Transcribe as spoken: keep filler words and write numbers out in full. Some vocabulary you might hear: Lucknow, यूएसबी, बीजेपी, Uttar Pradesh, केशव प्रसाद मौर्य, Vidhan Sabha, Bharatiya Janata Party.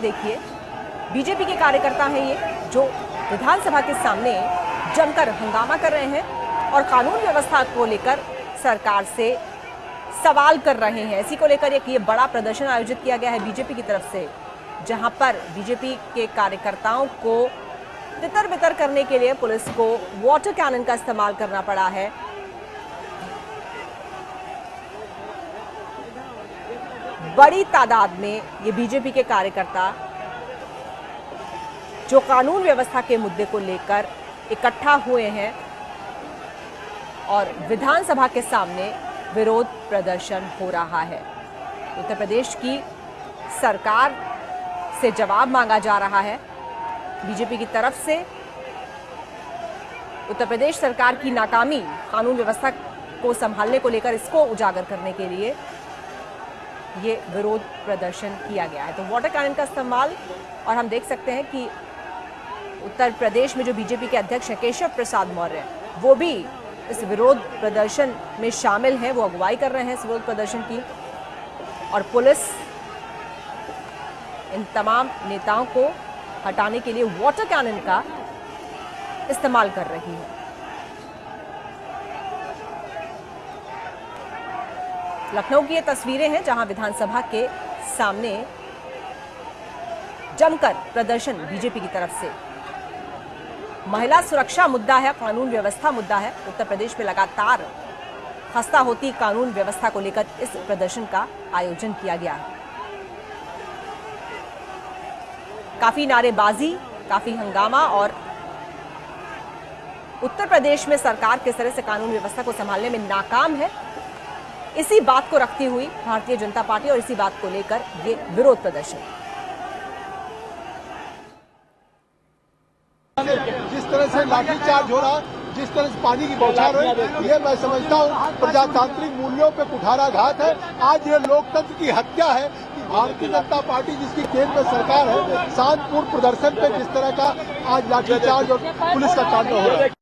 देखिए बीजेपी के कार्यकर्ता हैं ये जो विधानसभा के सामने जमकर हंगामा कर रहे हैं और कानून व्यवस्था को लेकर सरकार से सवाल कर रहे हैं। इसी को लेकर एक ये बड़ा प्रदर्शन आयोजित किया गया है बीजेपी की तरफ से, जहां पर बीजेपी के कार्यकर्ताओं को तितर बितर करने के लिए पुलिस को वाटर कैनन का इस्तेमाल करना पड़ा है। बड़ी तादाद में ये बीजेपी के कार्यकर्ता जो कानून व्यवस्था के मुद्दे को लेकर इकट्ठा हुए हैं और विधानसभा के सामने विरोध प्रदर्शन हो रहा है। उत्तर प्रदेश की सरकार से जवाब मांगा जा रहा है बीजेपी की तरफ से। उत्तर प्रदेश सरकार की नाकामी कानून व्यवस्था को संभालने को लेकर इसको उजागर करने के लिए ये विरोध प्रदर्शन किया गया है। तो वाटर कैनन का इस्तेमाल, और हम देख सकते हैं कि उत्तर प्रदेश में जो बीजेपी के अध्यक्ष हैं केशव प्रसाद मौर्य, वो भी इस विरोध प्रदर्शन में शामिल हैं, वो अगुवाई कर रहे हैं इस विरोध प्रदर्शन की। और पुलिस इन तमाम नेताओं को हटाने के लिए वाटर कैनन का इस्तेमाल कर रही है। लखनऊ की ये तस्वीरें हैं जहां विधानसभा के सामने जमकर प्रदर्शन बीजेपी की तरफ से। महिला सुरक्षा मुद्दा है, कानून व्यवस्था मुद्दा है। उत्तर प्रदेश में लगातार खस्ता होती कानून व्यवस्था को लेकर इस प्रदर्शन का आयोजन किया गया है। काफी नारेबाजी, काफी हंगामा, और उत्तर प्रदेश में सरकार किस तरह से कानून व्यवस्था को संभालने में नाकाम है, इसी बात को रखती हुई भारतीय जनता पार्टी, और इसी बात को लेकर ये विरोध प्रदर्शन। जिस तरह से लाठीचार्ज हो रहा है, जिस तरह से पानी की बौछार हो रही, ये मैं समझता हूँ प्रजातांत्रिक मूल्यों पे कुठाराघात है। आज ये लोकतंत्र की हत्या है। भारतीय जनता पार्टी जिसकी केंद्र में सरकार है, शांतिपूर्ण प्रदर्शन पे जिस तरह का आज लाठीचार्ज और पुलिस का कांड हो रहा है।